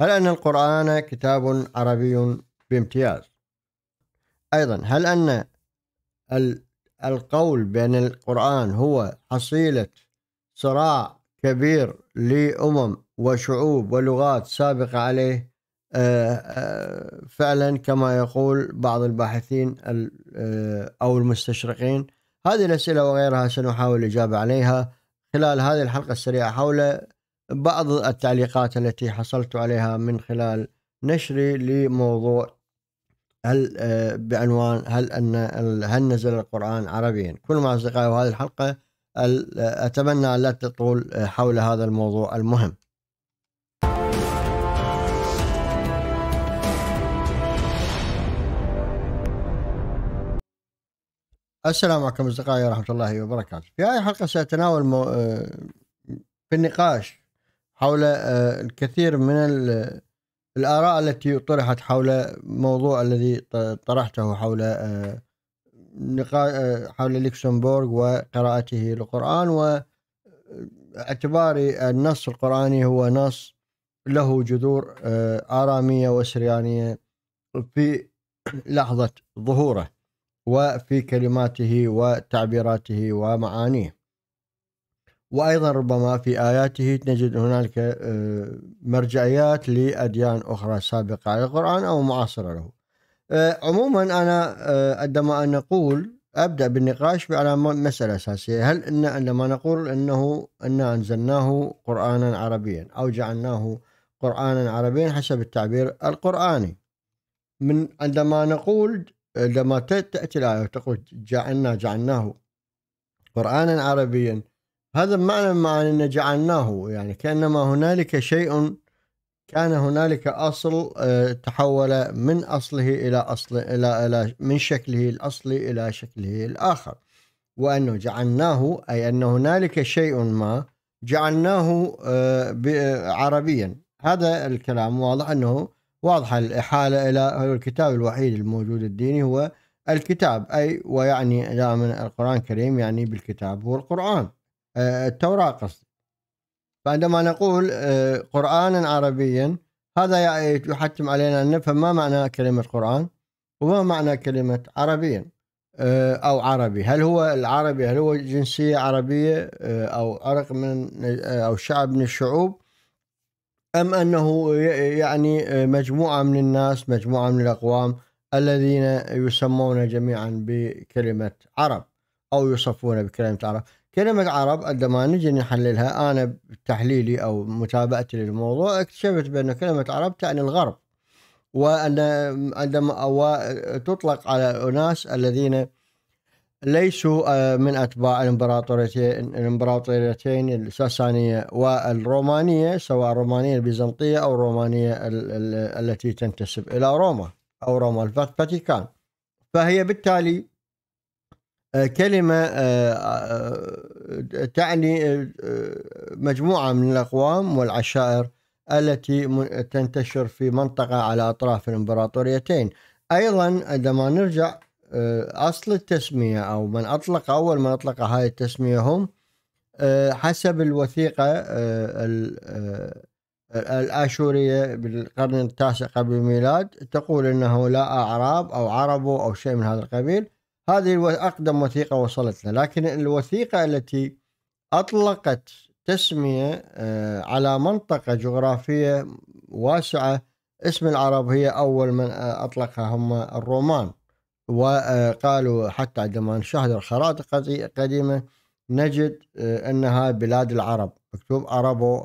هل أن القرآن كتاب عربي بامتياز؟ أيضا هل أن القول بأن القرآن هو حصيلة صراع كبير لأمم وشعوب ولغات سابقة عليه فعلا كما يقول بعض الباحثين أو المستشرقين؟ هذه الأسئلة وغيرها سنحاول الإجابة عليها خلال هذه الحلقة السريعة حول بعض التعليقات التي حصلت عليها من خلال نشري لموضوع بعنوان هل نزل القرآن عربيا؟ كل مع أصدقائي، وهذه الحلقة أتمنى لا تطول حول هذا الموضوع المهم. السلام عليكم أصدقائي ورحمة الله وبركاته. في هذه الحلقة سأتناول في النقاش حول الكثير من الآراء التي طرحت حول موضوع الذي طرحته حول لوكسمبورغ وقراءته للقرآن، واعتباري النص القرآني هو نص له جذور آرامية وسريانية في لحظة ظهوره وفي كلماته وتعبيراته ومعانيه، وأيضا ربما في آياته نجد هنالك مرجعيات لأديان أخرى سابقة على القرآن أو معاصرة له. عموما أنا عندما أبدأ بالنقاش على مسألة أساسية، هل إن عندما نقول أنه أنزلناه قرآنا عربيا أو جعلناه قرآنا عربيا حسب التعبير القرآني، من عندما نقول لما تأتي الآية وتقول جعلناه قرآنا عربيا، هذا معنى أن جعلناه، يعني كأنما هنالك شيء كان هنالك أصل تحول من أصله إلى من شكله الأصلي إلى شكله الآخر، وأنه جعلناه أي أن هنالك شيء ما جعلناه عربيا. هذا الكلام واضح، أنه واضحة الإحالة إلى الكتاب الوحيد الموجود الديني هو الكتاب، أي ويعني دائما القرآن الكريم يعني بالكتاب هو القرآن التوراة قصدي. فعندما نقول قرآنا عربيا، هذا يحتم علينا أن نفهم ما معنى كلمة قرآن وما معنى كلمة عربيا أو عربي. هل هو العربي، هل هو جنسية عربية أو عرق من أو شعب من الشعوب، أم أنه يعني مجموعة من الناس، مجموعة من الأقوام الذين يسمون جميعا بكلمة عرب أو يصفون بكلمة عرب. كلمة عرب عندما نجي نحللها، أنا بتحليلي أو متابعتي للموضوع اكتشفت بأن كلمة عرب تعني الغرب، وأن عندما تطلق على أناس الذين ليسوا من أتباع الإمبراطوريتين الساسانية والرومانية، سواء الرومانية البيزنطية أو الرومانية التي تنتسب إلى روما أو روما الفاتيكان. فهي بالتالي كلمة تعني مجموعة من الأقوام والعشائر التي تنتشر في منطقة على أطراف الإمبراطوريتين. أيضا عندما نرجع أصل التسمية أو من أطلق أول من أطلق هاي التسمية هم حسب الوثيقة الآشورية بالقرن التاسع قبل الميلاد، تقول أنه لا أعراب أو عرب أو شيء من هذا القبيل. هذه أقدم وثيقة وصلتنا، لكن الوثيقة التي أطلقت تسمية على منطقة جغرافية واسعة اسم العرب هي أول من أطلقها هم الرومان. وقالوا حتى عندما نشاهد الخرائط القديمة نجد أنها بلاد العرب، مكتوب أرابو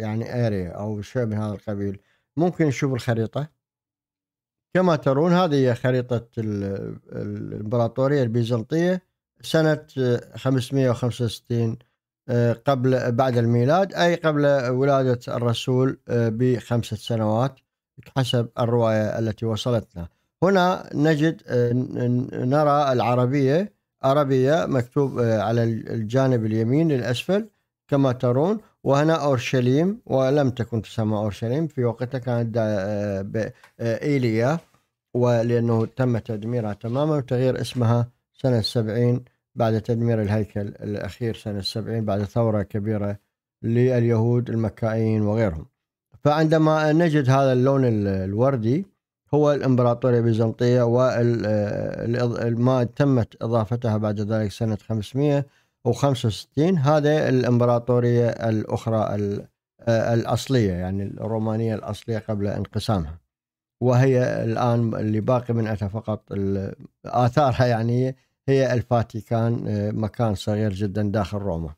يعني أريا أو شيء من هذا القبيل. ممكن نشوف الخريطة كما ترون، هذه هي خريطة الإمبراطورية البيزنطية سنة 565 بعد الميلاد، أي قبل ولادة الرسول ب5 سنوات حسب الرواية التي وصلتنا. هنا نجد نرى العربية عربية مكتوب على الجانب اليمين للأسفل كما ترون، وهنا أورشليم، ولم تكن تسمى أورشليم في وقتها، كانت إيليا، ولأنه تم تدميرها تماما وتغيير اسمها سنة 70 بعد تدمير الهيكل الأخير سنة 70 بعد ثورة كبيرة لليهود المكائيين وغيرهم. فعندما نجد هذا اللون الوردي هو الإمبراطورية البيزنطية، وما تمت إضافتها بعد ذلك سنة 565 هذا الإمبراطورية الأخرى الأصلية، يعني الرومانية الأصلية قبل انقسامها، وهي الآن اللي باقي منها فقط آثارها يعني هي الفاتيكان، مكان صغير جدا داخل روما.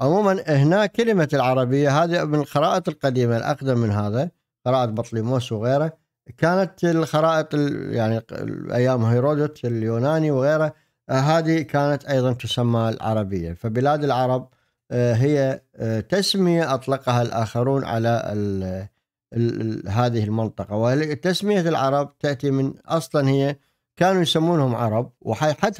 عموما هنا كلمة العربية هذه من الخرائط القديمة الأقدم من هذا، قراءة بطليموس وغيره، كانت الخرائط يعني أيام هيرودوت اليوناني وغيره، هذه كانت أيضا تسمى العربية. فبلاد العرب هي تسمية أطلقها الآخرون على هذه المنطقة، وتسمية العرب تأتي من أصلا هي كانوا يسمونهم عرب، لحد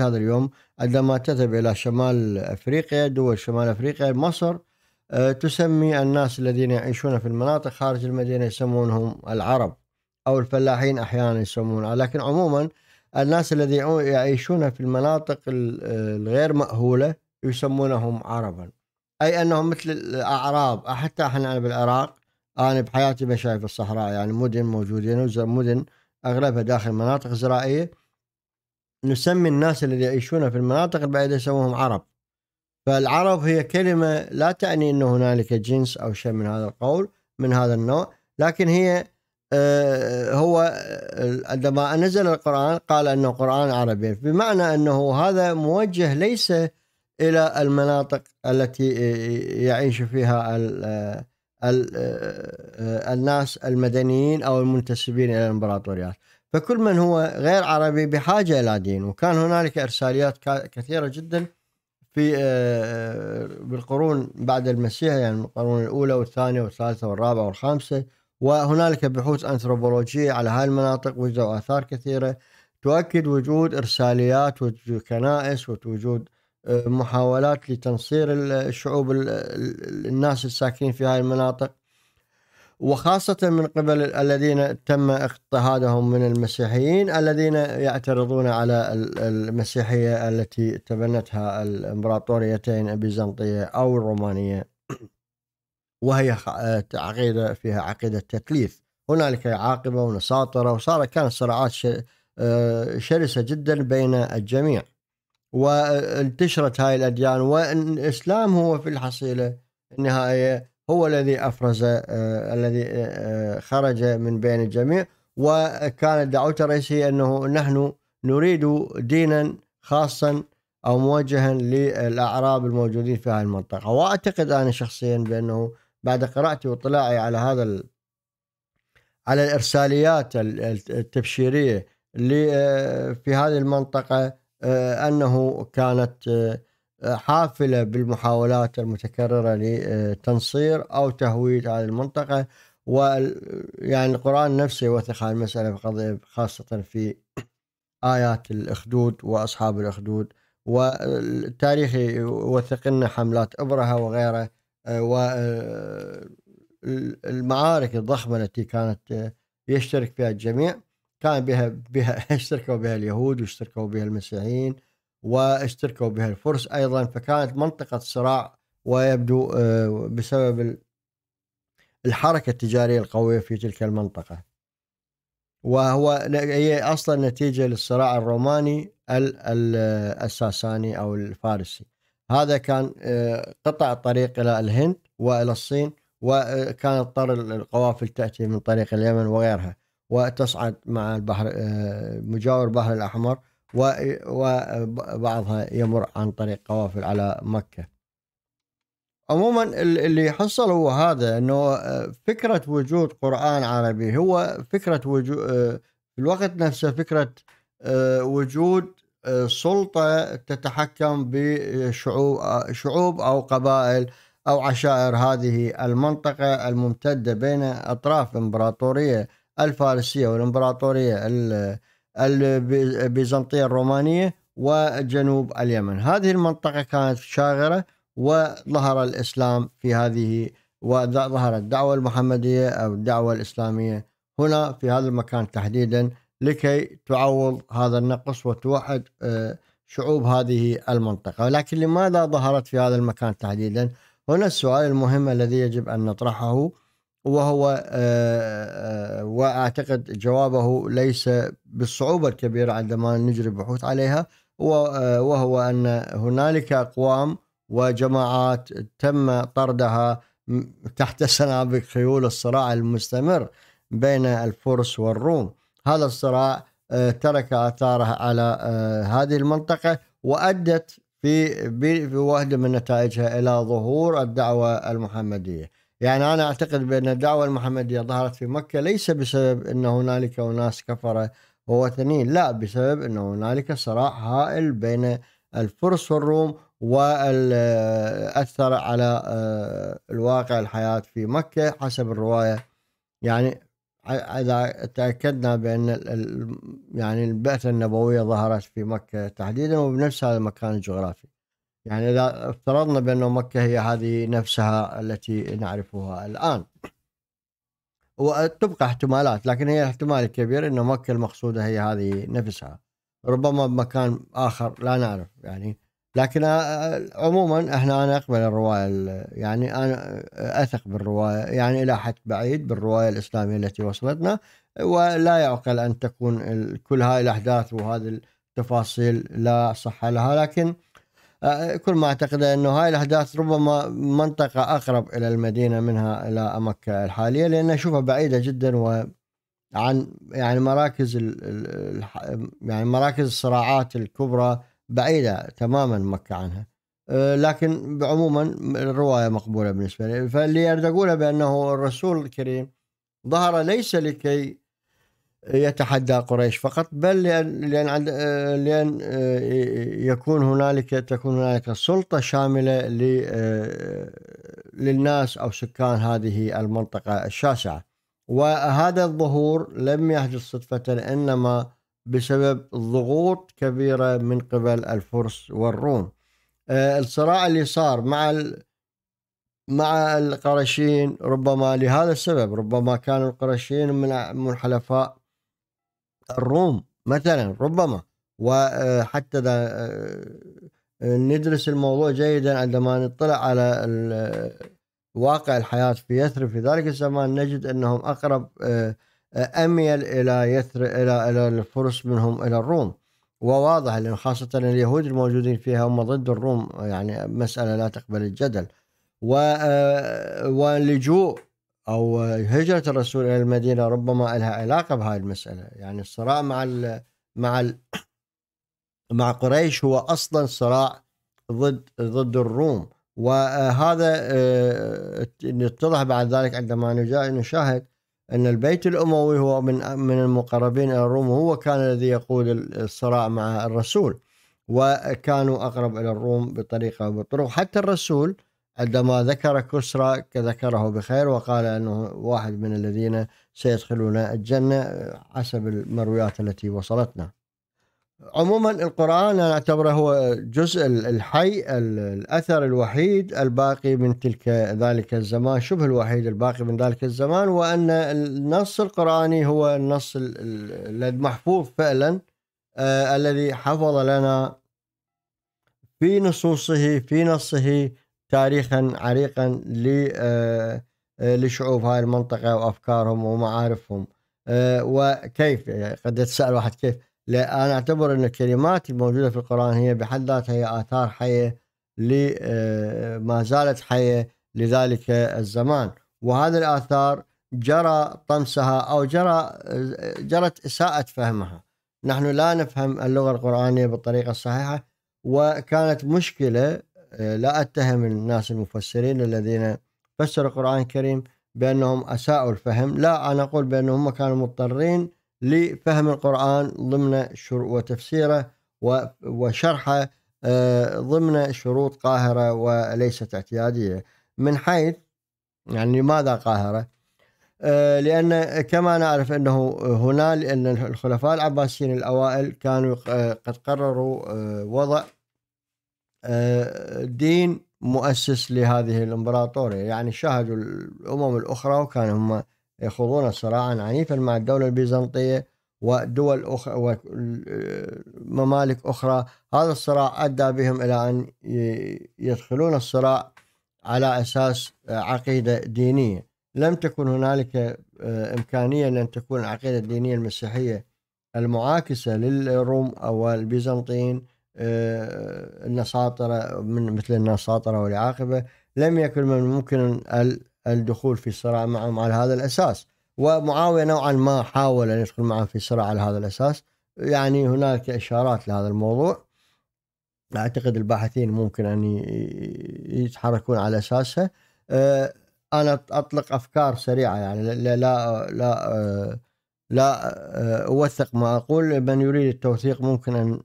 هذا اليوم عندما تذهب إلى شمال أفريقيا، دول شمال أفريقيا، مصر، تسمي الناس الذين يعيشون في المناطق خارج المدينة يسمونهم العرب، أو الفلاحين أحيانا يسمونها. لكن عموما الناس الذين يعيشون في المناطق الغير مأهولة يسمونهم عربا، أي أنهم مثل الأعراب. حتى احنا بالعراق، أنا بحياتي ما شايف الصحراء، يعني مدن موجودين، مدن أغلبها داخل مناطق زراعية، نسمي الناس اللي يعيشون في المناطق البعيدة يسموهم عرب. فالعرب هي كلمة لا تعني أنه هنالك جنس أو شيء من هذا القول من هذا النوع، لكن هي هو عندما نزل القرآن قال أنه قرآن عربي، بمعنى أنه هذا موجه ليس إلى المناطق التي يعيش فيها الناس المدنيين أو المنتسبين إلى الإمبراطوريات. فكل من هو غير عربي بحاجة إلى دين، وكان هنالك إرساليات كثيرة جدا في بالقرون بعد المسيح، يعني القرون الأولى والثانية والثالثة والرابعة والخامسة، وهنالك بحوث أنثروبولوجية على هذه المناطق، وجدوا آثار كثيرة تؤكد وجود إرساليات وكنائس ووجود محاولات لتنصير الشعوب الناس الساكنين في هذه المناطق، وخاصة من قبل الذين تم اضطهادهم من المسيحيين الذين يعترضون على المسيحية التي تبنتها الإمبراطوريتين البيزنطية أو الرومانية، وهي عقيدة فيها عقيدة تثليث. هنالك عاقبة ونساطرة، كانت صراعات شرسة جدا بين الجميع، وانتشرت هاي الأديان، والإسلام هو في الحصيلة النهائية هو الذي أفرز الذي خرج من بين الجميع، وكانت دعوته الرئيسية أنه نحن نريد دينا خاصا أو موجها للأعراب الموجودين في هذه المنطقة. وأعتقد أنا شخصيا بأنه بعد قراءتي واطلاعي على على الإرساليات التبشيرية اللي في هذه المنطقة، أنه كانت حافلة بالمحاولات المتكررة لتنصير أو تهويد هذه المنطقة، ويعني القرآن نفسه يوثق هذه المسألة، خاصة في آيات الأخدود وأصحاب الأخدود، والتاريخ يوثق لنا حملات إبرهة وغيره، والمعارك الضخمة التي كانت يشترك فيها الجميع، كان بها اشتركوا بها اليهود، واشتركوا بها المسيحيين، واشتركوا بها الفرس أيضا. فكانت منطقة صراع، ويبدو بسبب الحركة التجارية القوية في تلك المنطقة، هي أصلا نتيجة للصراع الروماني الساساني أو الفارسي. هذا كان قطع الطريق إلى الهند وإلى الصين، وكان اضطر القوافل تأتي من طريق اليمن وغيرها، وتصعد مع البحر مجاور البحر الأحمر، وبعضها يمر عن طريق قوافل على مكة. عموما اللي حصل هو هذا، أنه فكرة وجود قرآن عربي هو فكرة وجود في الوقت نفسه، فكرة وجود سلطة تتحكم بشعوب أو قبائل أو عشائر هذه المنطقة الممتدة بين أطراف إمبراطورية الفارسية والإمبراطورية البيزنطية الرومانية وجنوب اليمن. هذه المنطقة كانت شاغرة، وظهر الإسلام في هذه، وظهرت الدعوة المحمدية أو الدعوة الإسلامية هنا في هذا المكان تحديدا، لكي تعوض هذا النقص وتوحد شعوب هذه المنطقة. لكن لماذا ظهرت في هذا المكان تحديدا؟ هنا السؤال المهم الذي يجب أن نطرحه، وهو وأعتقد جوابه ليس بالصعوبة الكبيرة عندما نجري بحوث عليها، وهو أن هنالك أقوام وجماعات تم طردها تحت سنابك خيول الصراع المستمر بين الفرس والروم. هذا الصراع ترك آثاره على هذه المنطقة، وأدت في واحدة من نتائجها إلى ظهور الدعوة المحمدية. يعني أنا أعتقد بأن الدعوة المحمدية ظهرت في مكة ليس بسبب أن هنالك أناس كفرة ووثنيين، لا، بسبب أن هنالك صراع هائل بين الفرس والروم، وأثر على الواقع الحياة في مكة حسب الرواية. يعني إذا تأكدنا بأن يعني البعثة النبوية ظهرت في مكة تحديدا وبنفس هذا المكان الجغرافي. يعني إذا افترضنا بأن مكة هي هذه نفسها التي نعرفها الآن، وتبقى احتمالات، لكن هي احتمال كبير أن مكة المقصودة هي هذه نفسها، ربما بمكان آخر لا نعرف. يعني لكن عموما أنا أقبل الرواية، يعني أنا أثق بالرواية يعني إلى حد بعيد بالرواية الإسلامية التي وصلتنا، ولا يعقل أن تكون كل هاي الأحداث وهذه التفاصيل لا صحة لها، لكن كل ما أعتقد أنه هاي الأحداث ربما منطقة أقرب إلى المدينة منها إلى مكة الحالية، لأن أشوفها بعيدة جدا وعن يعني مراكز يعني مراكز الصراعات الكبرى بعيدة تماما مكة عنها. لكن عموما الرواية مقبولة بالنسبة لي. فاللي أريد أقوله بأنه الرسول الكريم ظهر ليس لكي يتحدى قريش فقط، بل لأن تكون هنالك سلطة شاملة للناس أو سكان هذه المنطقة الشاسعة. وهذا الظهور لم يحدث صدفة، إنما بسبب ضغوط كبيرة من قبل الفرس والروم. الصراع اللي صار مع القرشيين ربما لهذا السبب، ربما كانوا القرشيين من حلفاء الروم مثلا، ربما. وحتى ندرس الموضوع جيدا عندما نطلع على واقع الحياة في يثرب في ذلك الزمان، نجد أنهم أقرب أميل إلى يثرب إلى الفرس منهم إلى الروم، وواضح لأن خاصة اليهود الموجودين فيها هم ضد الروم، يعني مسألة لا تقبل الجدل. ولجوء أو هجرة الرسول إلى المدينة ربما لها علاقة بهذه المسألة. يعني الصراع مع قريش هو أصلا صراع ضد الروم، وهذا يتضح بعد ذلك عندما نشاهد أن البيت الأموي هو من المقربين إلى الروم، وهو كان الذي يقود الصراع مع الرسول، وكانوا أقرب إلى الروم بطريقة وبطرق. حتى الرسول عندما ذكر كسرى ذكره بخير، وقال أنه واحد من الذين سيدخلون الجنة حسب المرويات التي وصلتنا. عموما القرآن أنا أعتبره هو جزء الحي، الأثر الوحيد الباقي من ذلك الزمان، شبه الوحيد الباقي من ذلك الزمان، وأن النص القرآني هو النص المحفوظ فعلا الذي حفظ لنا في نصوصه في نصه تاريخا عريقا لشعوب هاي المنطقة وأفكارهم ومعارفهم. وكيف قد يتسأل واحد كيف؟ لا، أنا أعتبر أن الكلمات الموجودة في القرآن هي بحد ذاتها هي آثار حية ما زالت حية لذلك الزمان، وهذه الآثار جرى طمسها أو جرت إساءة فهمها. نحن لا نفهم اللغة القرآنية بالطريقة الصحيحة، وكانت مشكلة. لا أتهم الناس المفسرين الذين فسروا القرآن الكريم بأنهم أساءوا الفهم، لا، أنا أقول بأنهم كانوا مضطرين لفهم القرآن ضمن وتفسيره وشرحه ضمن شروط قاهرة وليست اعتيادية. من حيث يعني لماذا قاهرة؟ لأن كما نعرف أنه هنا لأن الخلفاء العباسيين الأوائل كانوا قد قرروا وضع دين مؤسس لهذه الإمبراطورية، يعني شاهدوا الأمم الأخرى وكانوا هم يخوضون صراعا عنيفا مع الدولة البيزنطية ودول أخرى وممالك أخرى. هذا الصراع أدى بهم إلى أن يدخلون الصراع على أساس عقيدة دينية، لم تكن هنالك إمكانية أن تكون العقيدة الدينية المسيحية المعاكسة للروم أو البيزنطيين النساطرة من مثل النساطرة والعاقبة، لم يكن من الممكن الدخول في صراع معهم على هذا الأساس. ومعاوية نوعا ما حاول أن يدخل معهم في صراع على هذا الأساس، يعني هناك إشارات لهذا الموضوع، أعتقد الباحثين ممكن أن يتحركون على أساسها. أنا أطلق أفكار سريعة، يعني لا لا لا, لا أوثق ما أقول، من يريد التوثيق ممكن أن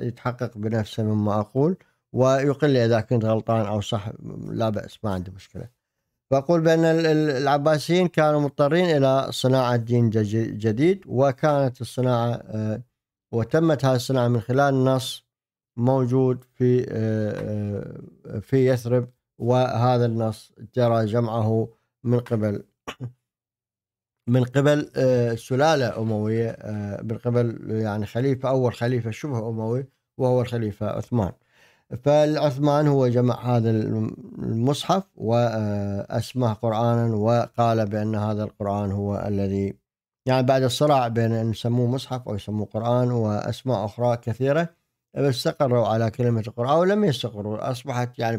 يتحقق بنفسه مما أقول ويقل لي إذا كنت غلطان أو صح، لا بأس، ما عندي مشكلة. فأقول بأن العباسيين كانوا مضطرين إلى صناعة دين جديد، وكانت الصناعة وتمت هذه الصناعة من خلال نص موجود في يثرب، وهذا النص جرى جمعه من قبل سلالة أموية، من قبل يعني خليفة، أول خليفة شبه أموي وهو الخليفة عثمان. فالعثمان هو جمع هذا المصحف وأسماه قرآنا، وقال بأن هذا القرآن هو الذي، يعني بعد الصراع بين أن يسموه مصحف أو يسموه قرآن وأسماء أخرى كثيرة، استقروا على كلمة القرآن ولم يستقروا، أصبحت يعني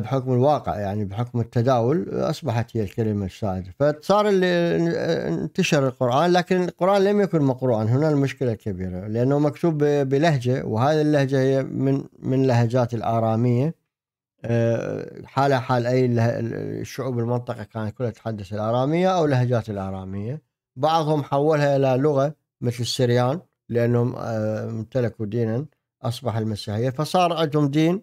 بحكم الواقع، يعني بحكم التداول، أصبحت هي الكلمة السائدة، فصار انتشر القرآن. لكن القرآن لم يكن مقروءا، هنا المشكلة الكبيرة، لأنه مكتوب بلهجة، وهذه اللهجة هي من لهجات الآرامية، حالها حال أي شعوب المنطقة كانت كلها تتحدث الآرامية أو لهجات الآرامية. بعضهم حولها إلى لغة مثل السريان لأنهم امتلكوا دينا، أصبح المسيحية، فصار عندهم دين،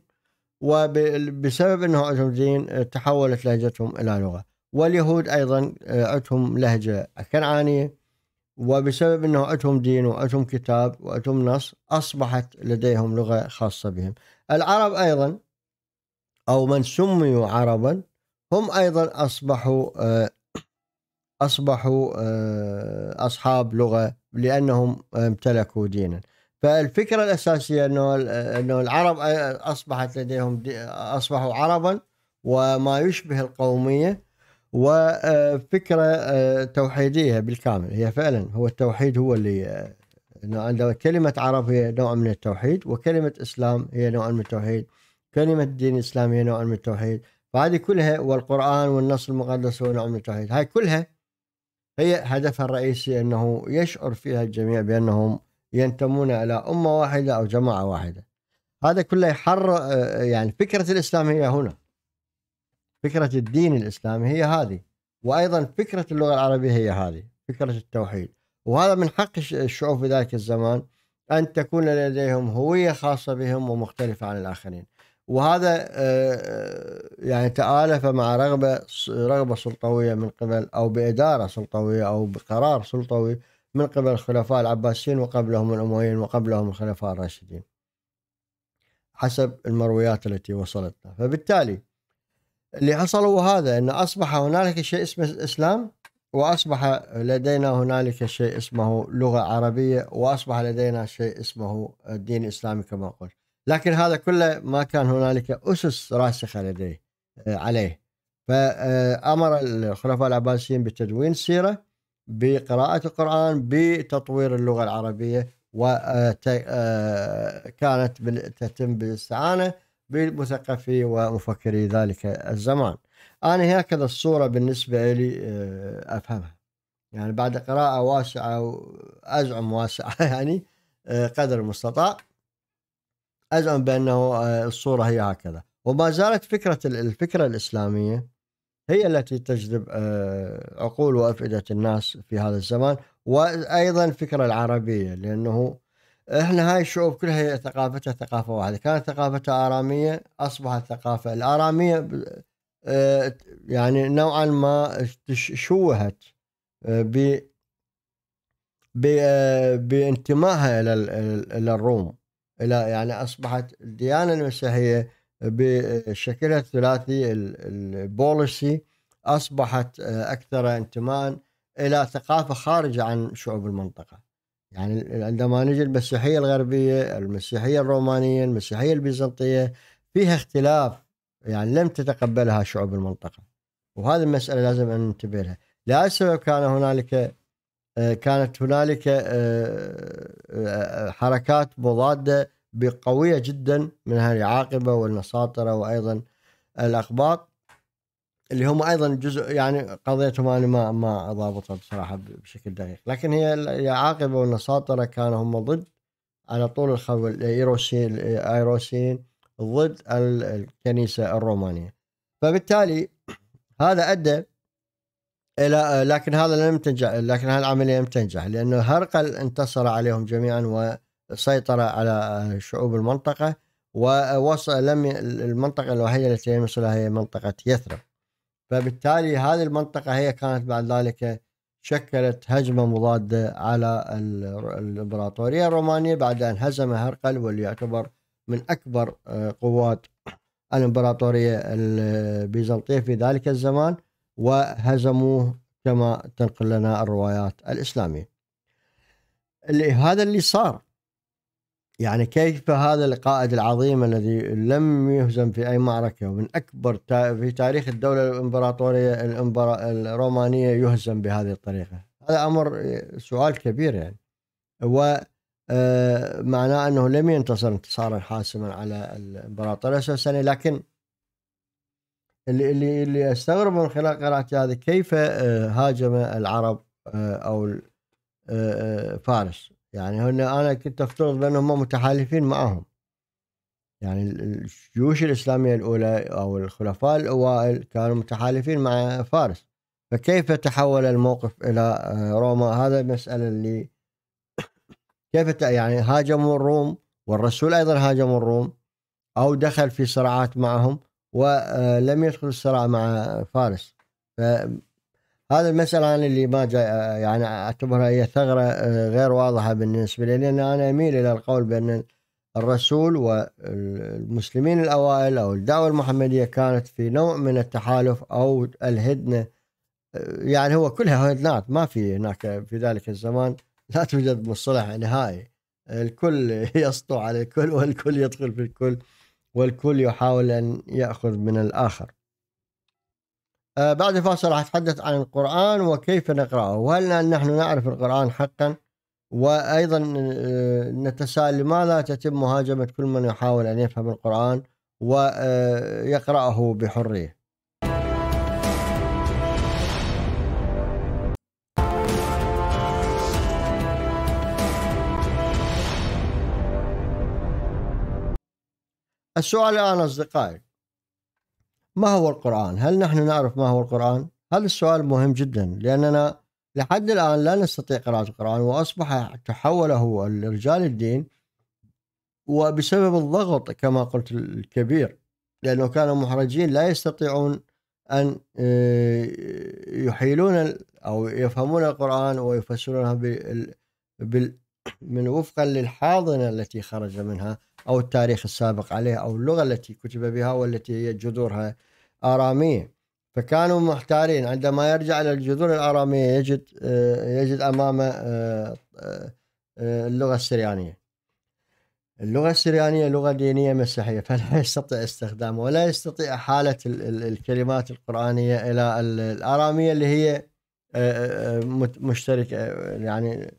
وبسبب أنه عندهم دين تحولت لهجتهم إلى لغة. واليهود أيضا عندهم لهجة كنعانية، وبسبب أنه عندهم دين وعندهم كتاب وعندهم نص أصبحت لديهم لغة خاصة بهم. العرب أيضا أو من سميوا عربا هم أيضا أصبحوا أصحاب لغة لأنهم امتلكوا دينا. فالفكرة الأساسية أنه العرب أصبحت لديهم، أصبحوا عربا وما يشبه القومية، وفكرة توحيدية بالكامل. هي فعلا هو التوحيد، هو اللي عندما كلمة عرب هي نوع من التوحيد، وكلمة إسلام هي نوع من التوحيد، كلمة دين الإسلام هي نوع من التوحيد، فهذه كلها، والقرآن والنص المقدس هو نوع من التوحيد، هاي كلها هي هدفها الرئيسي أنه يشعر فيها الجميع بأنهم ينتمون إلى أمة واحدة أو جماعة واحدة. هذا كله يعني فكرة الإسلام هي هنا، فكرة الدين الإسلامي هي هذه، وأيضا فكرة اللغة العربية هي هذه، فكرة التوحيد. وهذا من حق الشعوب في ذلك الزمان أن تكون لديهم هوية خاصة بهم ومختلفة عن الآخرين، وهذا يعني تآلف مع رغبة سلطوية من قبل، أو بإدارة سلطوية أو بقرار سلطوي من قبل الخلفاء العباسيين، وقبلهم الأمويين، وقبلهم الخلفاء الراشدين، حسب المرويات التي وصلتنا. فبالتالي اللي حصل هو هذا، أن أصبح هنالك شيء اسمه الإسلام، وأصبح لدينا هنالك شيء اسمه لغة عربية، وأصبح لدينا شيء اسمه الدين الإسلامي كما قلت. لكن هذا كله ما كان هنالك أسس راسخة لديه عليه. فأمر الخلفاء العباسيين بتدوين السيرة، بقراءة القرآن، بتطوير اللغة العربية، وكانت تتم بالاستعانة بالمثقفي ومفكري ذلك الزمان. أنا هكذا الصورة بالنسبة لي أفهمها، يعني بعد قراءة واسعة، أزعم واسعة يعني قدر المستطاع، أزعم بأنه الصورة هي هكذا. وما زالت الفكرة الإسلامية هي التي تجذب عقول وأفئدة الناس في هذا الزمان، وأيضا الفكرة العربية، لأنه إحنا هاي الشعوب كلها هي ثقافتها ثقافة واحدة، كانت ثقافتها آرامية، أصبحت ثقافة الآرامية يعني نوعا ما شوهت بانتمائها إلى الروم، يعني أصبحت الديانة المسيحية بشكلها الثلاثي البوليسي أصبحت أكثر انتماء إلى ثقافة خارجة عن شعوب المنطقة. يعني عندما نجي المسيحية الغربية، المسيحية الرومانية، المسيحية البيزنطية، فيها اختلاف يعني لم تتقبلها شعوب المنطقة، وهذه المسألة لازم أن ننتبه لها. لهذا السبب كانت هنالك حركات مضادة بقوية جدا، منها العاقبة والنساطرة وأيضا الأقباط اللي هم أيضا جزء، يعني قضيتهم أنا ما أضابطها بصراحة بشكل دقيق، لكن هي العاقبة والنساطرة كانوا هم ضد على طول الخلوة الأيروسيين ضد الكنيسة الرومانية، فبالتالي هذا أدى إلى، لكن هذه العملية لم تنجح، لأنه هرقل انتصر عليهم جميعا وسيطر على شعوب المنطقة، ووصل المنطقة الوحيدة التي لم يصلها هي منطقة يثرب، فبالتالي هذه المنطقة هي كانت بعد ذلك شكلت هجمة مضادة على الإمبراطورية الرومانية بعد أن هزم هرقل، واللي يعتبر من أكبر قوات الإمبراطورية البيزنطية في ذلك الزمان، وهزموه كما تنقل لنا الروايات الإسلامية. هذا اللي صار، يعني كيف هذا القائد العظيم الذي لم يهزم في أي معركة، ومن أكبر في تاريخ الدولة الإمبراطورية الرومانية، يهزم بهذه الطريقة؟ هذا أمر سؤال كبير يعني، ومعناه أنه لم ينتصر انتصارا حاسما على الإمبراطورية الساسانية. لكن اللي أستغرب من خلال قراءتي هذه، كيف هاجم العرب أو فارس؟ يعني هنا أنا كنت أفترض بأنهم متحالفين معهم، يعني الجيوش الإسلامية الأولى أو الخلفاء الأوائل كانوا متحالفين مع فارس، فكيف تحول الموقف إلى روما؟ هذا المسألة اللي كيف يعني هاجموا الروم، والرسول أيضا هاجموا الروم أو دخل في صراعات معهم ولم يدخل الصراع مع فارس. هذا المسألة أنا اللي ما جاي يعني أعتبرها هي ثغرة غير واضحة بالنسبة لي، لأن أنا أميل إلى القول بأن الرسول والمسلمين الأوائل أو الدعوة المحمدية كانت في نوع من التحالف أو الهدنة، يعني هو كلها هدنات، ما في هناك في ذلك الزمان لا توجد مصطلح نهائي، الكل يسطو على الكل والكل يدخل في الكل والكل يحاول أن يأخذ من الآخر. بعد فاصل راح أتحدث عن القرآن وكيف نقرأه، وهل نحن نعرف القرآن حقا، وأيضا نتساءل لماذا تتم مهاجمة كل من يحاول أن يفهم القرآن ويقرأه بحرية. السؤال الآن أصدقائي، ما هو القرآن؟ هل نحن نعرف ما هو القرآن؟ هذا السؤال مهم جدا، لأننا لحد الآن لا نستطيع قراءة القرآن، وأصبح تحوله رجال الدين، وبسبب الضغط كما قلت الكبير، لأنه كانوا محرجين لا يستطيعون أن يحيلون أو يفهمون القرآن ويفسرونها من وفقا للحاضنة التي خرج منها أو التاريخ السابق عليها أو اللغة التي كتب بها والتي هي جذورها آرامية، فكانوا محتارين. عندما يرجع إلى الجذور الآرامية يجد أمامه اللغة السريانية. اللغة السريانية لغة دينية مسيحية، فلا يستطيع استخدامها ولا يستطيع حالة الكلمات القرآنية إلى الآرامية اللي هي مشتركة، يعني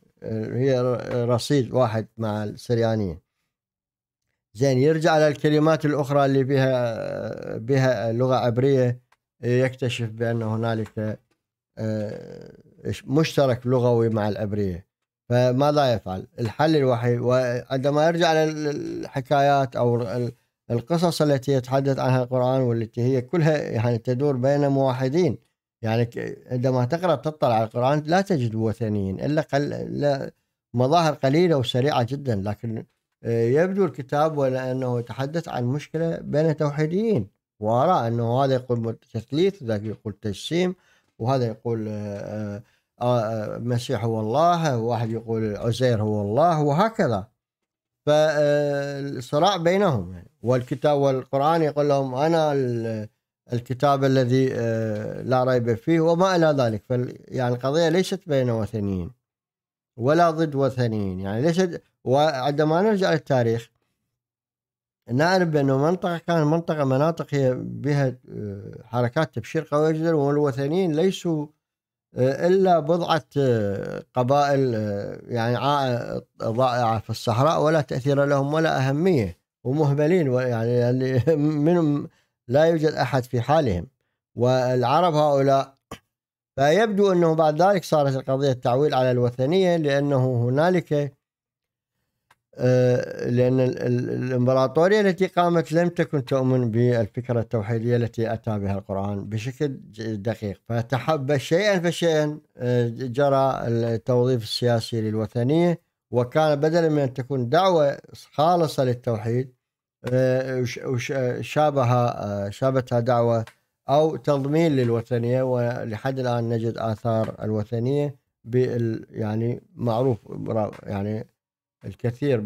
هي رصيد واحد مع السريانية. زين، يرجع على الكلمات الأخرى اللي بها لغة عبرية، يكتشف بأن هنالك مشترك لغوي مع العبرية، فماذا يفعل؟ الحل الوحيد. وعندما يرجع على الحكايات أو القصص التي يتحدث عنها القرآن، والتي هي كلها يعني تدور بين موحدين، يعني عندما تقرأ تطلع على القرآن لا تجد وثنيين إلا مظاهر قليلة وسريعة جدا، لكن يبدو الكتاب ولأنه يتحدث عن مشكلة بين توحيديين، وأرى أنه هذا يقول تثليث وذاك يقول تجسيم، وهذا يقول المسيح هو الله، وواحد يقول عزير هو الله، وهكذا، فالصراع بينهم يعني. والكتاب والقرآن يقول لهم أنا الكتاب الذي لا ريب فيه وما إلى ذلك، يعني القضية ليست بين وثنيين ولا ضد وثنيين، يعني ليست. وعندما نرجع للتاريخ نعرف بأنه منطقة كان مناطق هي بها حركات تبشير قوية جدا، والوثنيين ليسوا إلا بضعة قبائل يعني ضائعة في الصحراء ولا تأثير لهم ولا أهمية، ومهملين يعني منهم لا يوجد أحد في حالهم، والعرب هؤلاء. فيبدو أنه بعد ذلك صارت القضية التعويل على الوثنية، لأنه هنالك لأن الإمبراطورية التي قامت لم تكن تؤمن بالفكرة التوحيدية التي أتى بها القرآن بشكل دقيق، فتحب شيئا فشيئا جرى التوظيف السياسي للوثنية، وكان بدلا من أن تكون دعوة خالصة للتوحيد شابتها دعوة أو تضمين للوثنية، ولحد الآن نجد آثار الوثنية يعني معروف، يعني الكثير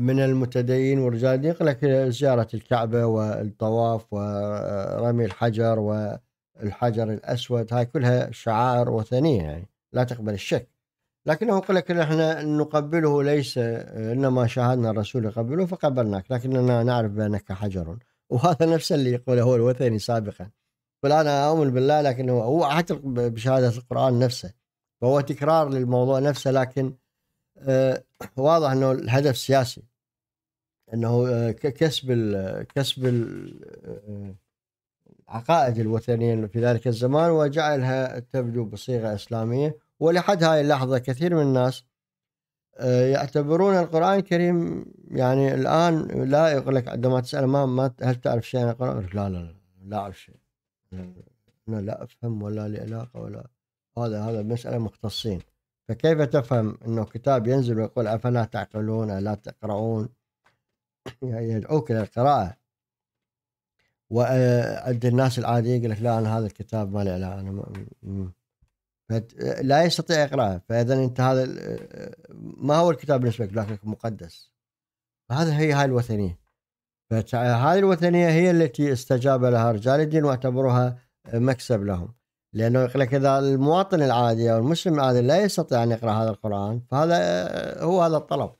من المتدين والرجال يقلك زيارة الكعبة والطواف ورمي الحجر والحجر الأسود، هاي كلها شعائر وثنية يعني لا تقبل الشك، لكنه قلك نحن نقبله ليس إنما شاهدنا الرسول يقبله فقبلناك، لكننا نعرف بأنك حجر، وهذا نفس اللي يقوله هو الوثني سابقا، قل أنا أؤمن بالله، لكنه هو حتى بشهادة القرآن نفسه، فهو تكرار للموضوع نفسه، لكن واضح انه الهدف سياسي، انه كسب العقائد الوثنيه في ذلك الزمان وجعلها تبدو بصيغه اسلاميه. ولحد هاي اللحظه كثير من الناس يعتبرون القران الكريم يعني الان لا يقلك عندما تسال ما هل تعرف شيء عن القران؟ لا لا لا لا اعرف شيء، انا لا افهم ولا لي علاقه ولا هذا مساله مختصين، فكيف تفهم أنه كتاب ينزل ويقول أفلا تعقلون ألا تقرؤون؟ يدعوك إلى القراءة. وعند الناس العادية يقول لك لا أنا هذا الكتاب ما لي علاقة، لا يستطيع يقرأه، فإذا أنت هذا ما هو الكتاب بالنسبة لك، لكن مقدس. فهذا هاي الوثنية، فهذه الوثنية هي التي استجاب لها رجال الدين واعتبروها مكسب لهم، لأنه يقول لك إذا المواطن العادي أو المسلم العادي لا يستطيع أن يقرأ هذا القرآن، فهذا هو هذا الطلب،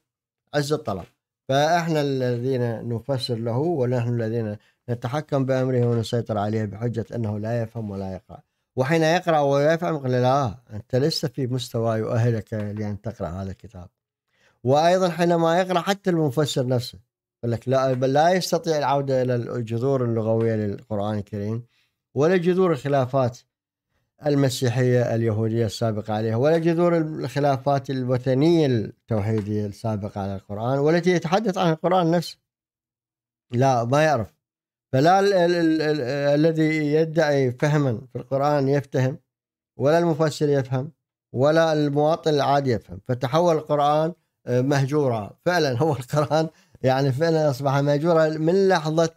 عز الطلب، فإحنا الذين نفسر له ونحن الذين نتحكم بأمره ونسيطر عليه بحجة أنه لا يفهم ولا يقرأ، وحين يقرأ ويفهم يقول لا أنت لسه في مستوى يؤهلك لأن تقرأ هذا الكتاب. وأيضا حينما يقرأ حتى المفسر نفسه يقول لك لا، بل لا يستطيع العودة إلى الجذور اللغوية للقرآن الكريم، ولا جذور الخلافات المسيحية اليهودية السابقة عليها، ولا جذور الخلافات الوثنية التوحيدية السابقة على القرآن والتي يتحدث عن القرآن نفسه، لا ما يعرف. فلا الذي يدعي فهما في القرآن يفتهم، ولا المفسر يفهم، ولا المواطن العادي يفهم، فتحول القرآن مهجورا فعلا، هو القرآن يعني فعلا أصبح مهجورا من لحظة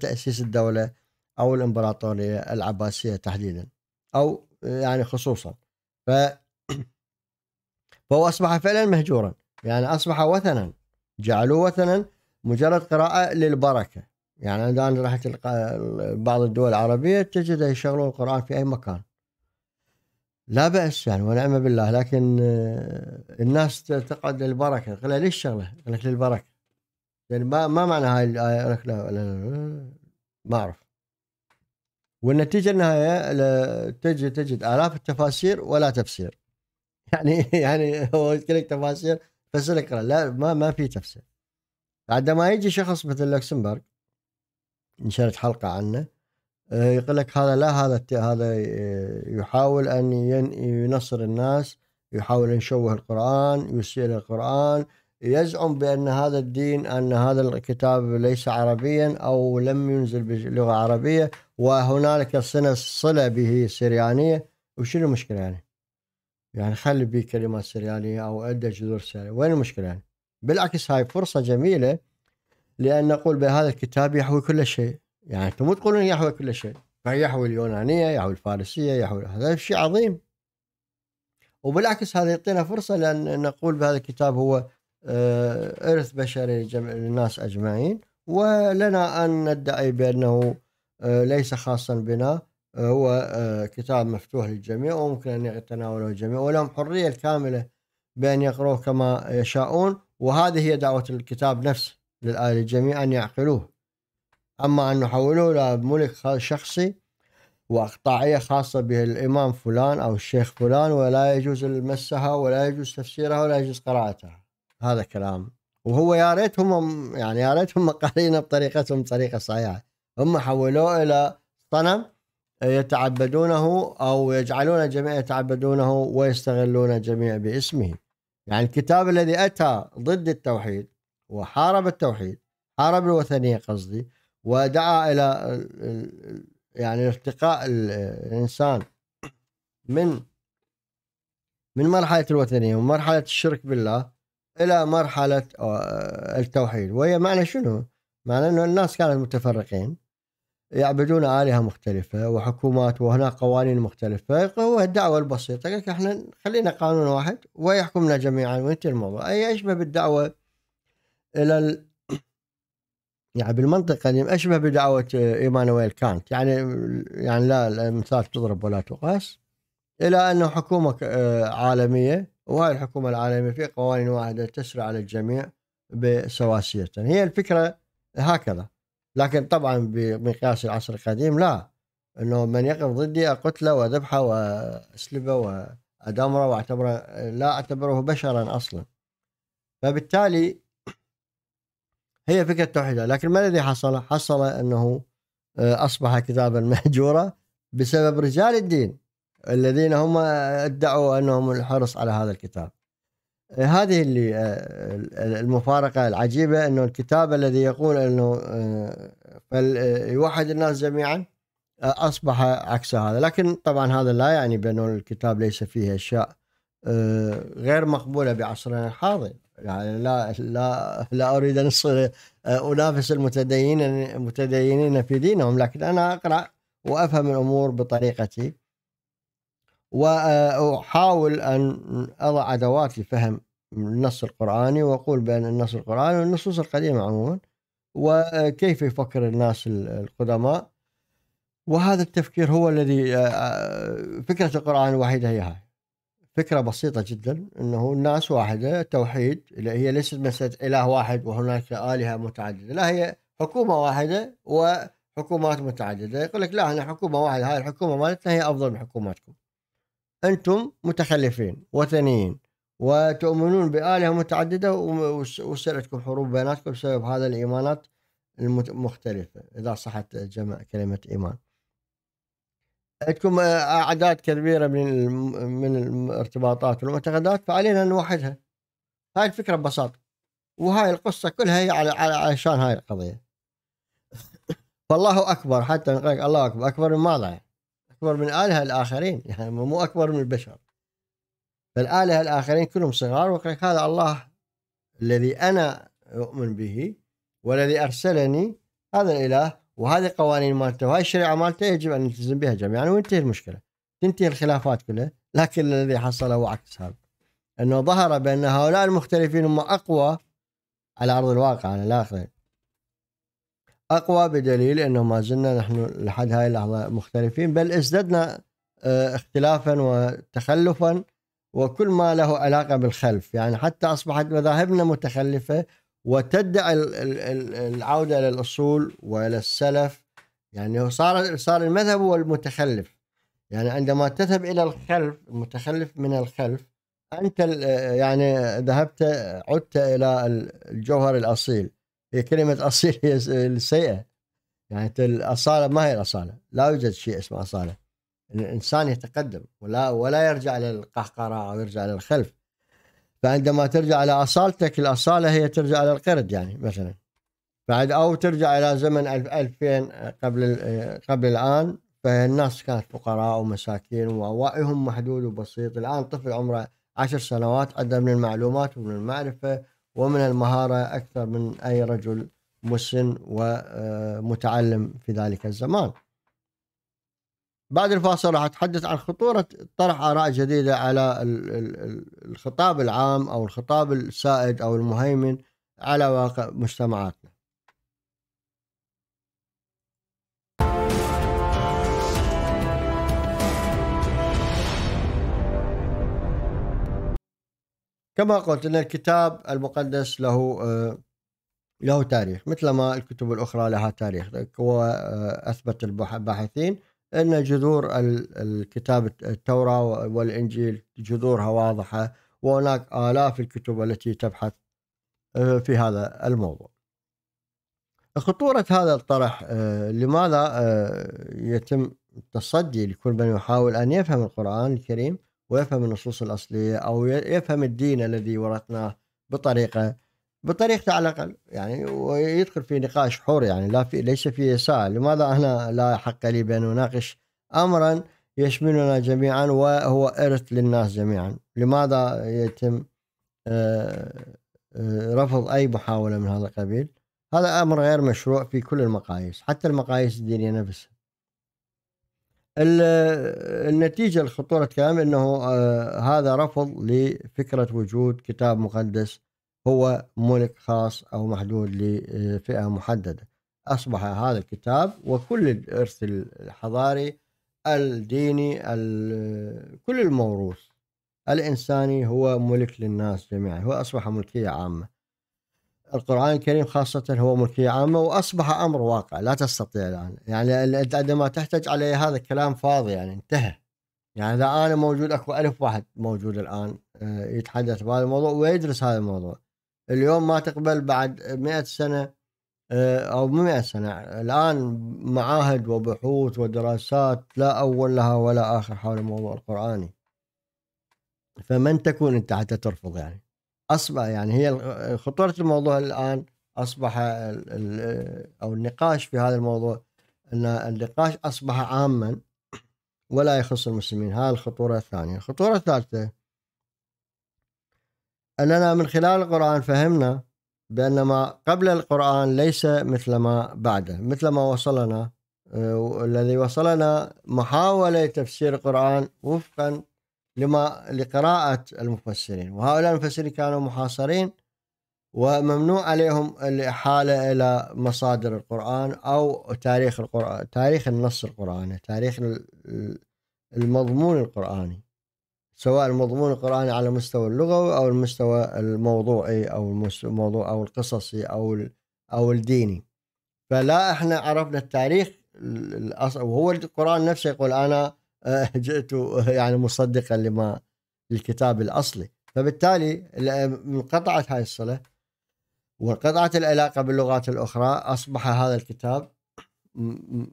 تأسيس الدولة أو الإمبراطورية العباسية تحديدا، أو يعني خصوصا فهو أصبح فعلا مهجورا، يعني أصبح وثنا، جعلوه وثنا مجرد قراءة للبركة. يعني الآن رحت بعض الدول العربية تجد يشغلون القرآن في أي مكان، لا بأس يعني ونعم بالله، لكن الناس تقعد للبركة، قال ليش شغله؟ قال لك للبركة، يعني ما معنى هاي الآية؟ ما أعرف. والنتيجة النهاية تجد آلاف التفاسير ولا تفسير، يعني هو كلك تفاسير بس اقرأ، لا ما في تفسير. عندما يجي شخص مثل لوكسمبرغ نشرت حلقة عنه، يقول لك هذا لا، هذا يحاول أن ينصر الناس، يحاول أن يشوه القرآن، يسيء القرآن، يزعم بأن هذا الدين، أن هذا الكتاب ليس عربيا أو لم ينزل بلغة عربية، وهنالك صلة به سريانية. وشنو المشكلة يعني؟ يعني خلي به كلمات سريانية أو أدى جذور سريانية، وين المشكلة يعني؟ بالعكس هاي فرصة جميلة لأن نقول بهذا الكتاب يحوي كل شيء، يعني أنتم مو تقولون يحوي كل شيء، فيحوي اليونانية، يحوي الفارسية، يحوي، هذا شيء عظيم. وبالعكس هذا يعطينا فرصة لأن نقول بهذا الكتاب هو إرث بشري للناس أجمعين، ولنا أن ندعي بأنه ليس خاصا بنا، هو كتاب مفتوح للجميع وممكن أن يتناوله الجميع، ولهم حرية الكاملة بأن يقروه كما يشاءون. وهذه هي دعوة الكتاب نفسه، للآل جميعا يعقلوه. أما أن نحوله إلى ملك شخصي وأقطاعية خاصة به الإمام فلان أو الشيخ فلان، ولا يجوز لمسها ولا يجوز تفسيرها ولا يجوز قراءتها، هذا كلام. وهو يا ريت هم يعني يا ريت هم قارينه بطريقتهم طريقة صحيحة. هم حولوه إلى صنم يتعبدونه أو يجعلون جميع يتعبدونه ويستغلون جميع باسمه. يعني الكتاب الذي أتى ضد التوحيد وحارب التوحيد، حارب الوثنية قصدي، ودعا إلى يعني ارتقاء الإنسان من مرحلة الوثنية ومرحلة الشرك بالله إلى مرحلة التوحيد. وهي معنى شنو؟ معنى أن الناس كانت متفرقين يعبدون آلهة مختلفة وحكومات وهناك قوانين مختلفة. هو الدعوة البسيطة قالك احنا خلينا قانون واحد ويحكمنا جميعا وينتهي الموضوع. أي أشبه بالدعوة إلى يعني بالمنطقة اللي أشبه بدعوة إيمانويل كانت، يعني لا الأمثال تضرب ولا تقاس، إلى أنه حكومة عالمية وهذه الحكومة العالمية في قوانين واحدة تسري على الجميع بسواسية. هي الفكرة هكذا. لكن طبعا بمقياس العصر القديم لا، انه من يقف ضدي اقتله وذبحه واسلبه وادمره واعتبره لا اعتبره بشرا اصلا. فبالتالي هي فكره توحيد. لكن ما الذي حصل؟ حصل انه اصبح كتابا مهجورا بسبب رجال الدين الذين هم ادعوا انهم الحرص على هذا الكتاب. هذه اللي المفارقة العجيبة، أنه الكتاب الذي يقول أنه يوحد الناس جميعا أصبح عكس هذا. لكن طبعا هذا لا يعني بأنه الكتاب ليس فيه أشياء غير مقبولة بعصرنا الحاضر. يعني لا أريد أن أنافس المتدينين في دينهم، لكن أنا أقرأ وأفهم الأمور بطريقتي وأحاول أن أضع أدوات لفهم النص القرآني وأقول بأن النص القرآني والنصوص القديمة عموما وكيف يفكر الناس القدماء. وهذا التفكير هو الذي فكرة القرآن الوحيدة هي هاي، فكرة بسيطة جدا أنه الناس واحدة، التوحيد. هي ليست مسألة إله واحد وهناك آلهة متعددة، لا، هي حكومة واحدة وحكومات متعددة. يقول لك لا، أنا حكومة واحدة، هاي الحكومة مالتنا هي أفضل من حكوماتكم، أنتم متخلفين وثنيين وتؤمنون بآلهة متعددة وصارتكم حروب بيناتكم بسبب هذا الإيمانات المختلفة، إذا صحت جمع كلمة إيمان. عندكم أعداد كبيرة من الارتباطات والمعتقدات، فعلينا أن نوحدها. هاي الفكرة ببساطة، وهاي القصة كلها هي علشان هاي القضية. فالله أكبر، حتى نقول الله أكبر، أكبر من ماذا؟ أكبر من آلهة الآخرين، يعني مو أكبر من البشر. فالآلهة الآخرين كلهم صغار، وقالك هذا الله الذي أنا أؤمن به والذي أرسلني، هذا الإله وهذه القوانين مالته وهذه الشريعة مالته يجب أن نلتزم بها جميعا وينتهي المشكلة، تنتهي الخلافات كلها. لكن الذي حصل هو عكس هذا، أنه ظهر بأن هؤلاء المختلفين هم أقوى على أرض الواقع، أنا لا أخذ أقوى، بدليل أنه ما زلنا نحن لحد هاي اللحظة مختلفين، بل ازددنا اختلافا وتخلفا وكل ما له علاقة بالخلف. يعني حتى أصبحت مذاهبنا متخلفة وتدعي العودة إلى الأصول وإلى السلف. يعني صار المذهب هو المتخلف. يعني عندما تذهب إلى الخلف، المتخلف من الخلف، أنت يعني عدت إلى الجوهر الأصيل. هي كلمة أصيل هي السيئة، يعني الأصالة ما هي الأصالة، لا يوجد شيء اسمه أصالة. الإنسان يتقدم ولا يرجع للقهقرة أو يرجع للخلف. فعندما ترجع على أصالتك، الأصالة هي ترجع على القرد يعني مثلا، بعد أو ترجع إلى زمن 2000 قبل الآن، فالناس كانت فقراء ومساكين ووعيهم محدود وبسيط. الآن طفل عمره 10 سنوات عنده من المعلومات ومن المعرفة ومن المهارة أكثر من أي رجل مسن ومتعلم في ذلك الزمان. بعد الفاصل راح أتحدث عن خطورة طرح آراء جديدة على الخطاب العام أو الخطاب السائد أو المهيمن على واقع مجتمعاتنا. كما قلت أن الكتاب المقدس له له تاريخ مثل ما الكتب الأخرى لها تاريخ. وأثبت الباحثين أن جذور الكتاب التوراة والإنجيل جذورها واضحة، وهناك آلاف الكتب التي تبحث في هذا الموضوع. خطورة هذا الطرح، لماذا يتم التصدي لكل من يحاول أن يفهم القرآن الكريم ويفهم النصوص الأصلية أو يفهم الدين الذي ورثناه بطريقة على الأقل يعني، ويدخل في نقاش حر يعني ليس فيه ساعة. لماذا أنا لا حق لي بأن أناقش أمرا يشملنا جميعا وهو إرث للناس جميعا؟ لماذا يتم رفض أي محاولة من هذا القبيل؟ هذا أمر غير مشروع في كل المقاييس، حتى المقاييس الدينية نفسها. النتيجة الخطورة كلام أنه هذا رفض لفكرة وجود كتاب مقدس هو ملك خاص أو محدود لفئة محددة. أصبح هذا الكتاب وكل الإرث الحضاري الديني كل الموروث الإنساني هو ملك للناس جميعا، هو أصبح ملكية عامة. القرآن الكريم خاصة هو ملكية عامة وأصبح أمر واقع لا تستطيع الآن يعني عندما تحتاج عليه هذا الكلام فاضي يعني انتهى. يعني إذا أنا موجود أكو ألف واحد موجود الآن يتحدث بهذا الموضوع ويدرس هذا الموضوع. اليوم ما تقبل بعد 100 سنة أو 100 سنة الآن معاهد وبحوث ودراسات لا أول لها ولا آخر حول الموضوع القرآني. فمن تكون أنت حتى ترفض يعني؟ أصبح يعني هي خطورة الموضوع الآن أصبح أو النقاش في هذا الموضوع أن النقاش أصبح عاما ولا يخص المسلمين. هذه الخطورة الثانية. الخطورة الثالثة أننا من خلال القرآن فهمنا بأن ما قبل القرآن ليس مثل ما بعده، مثل ما وصلنا الذي وصلنا محاولة تفسير القرآن وفقا لقراءة المفسرين، وهؤلاء المفسرين كانوا محاصرين وممنوع عليهم الإحالة إلى مصادر القرآن أو تاريخ القرآن، تاريخ النص القرآني، تاريخ المضمون القرآني، سواء المضمون القرآني على مستوى اللغوي أو المستوى الموضوعي أو الموضوع أو القصصي أو الديني. فلا إحنا عرفنا التاريخ الأصل، وهو القرآن نفسه يقول أنا جئت يعني مصدقا لما الكتاب الأصلي. فبالتالي انقطعت هاي الصلة وانقطعت العلاقة باللغات الأخرى. أصبح هذا الكتاب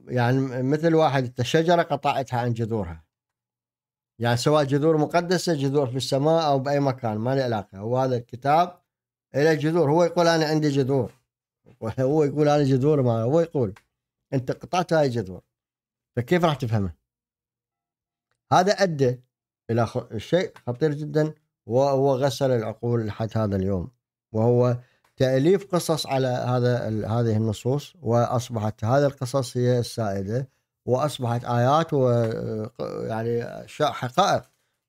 يعني مثل واحد الشجرة قطعتها عن جذورها، يعني سواء جذور مقدسة، جذور في السماء أو بأي مكان ما له علاقة. وهذا الكتاب إلى جذور، هو يقول أنا عندي جذور، هو يقول أنا جذور، ما هو يقول أنت قطعت هاي الجذور، فكيف راح تفهمه؟ هذا أدى إلى شيء خطير جدا وهو غسل العقول لحد هذا اليوم، وهو تأليف قصص على هذه النصوص، وأصبحت هذه القصص هي السائدة، وأصبحت آيات ويعني حقائق.